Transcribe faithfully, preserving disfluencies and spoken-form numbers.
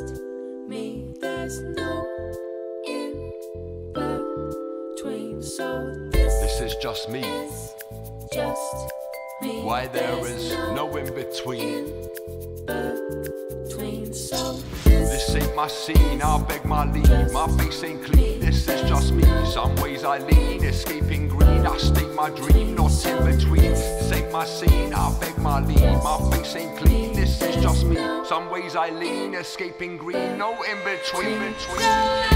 trust me, there's no in between. So this, this is just me. Is just me. Why there there's is no, no in between. In between. So this, this ain't my scene. I beg my leave. My face ain't clean. This is just me. Some ways I lean, escaping green. I state my dream, not in between. This ain't my scene. I beg my leave. My face ain't clean. This is just me. Some ways I lean, escaping green, no in between. Between.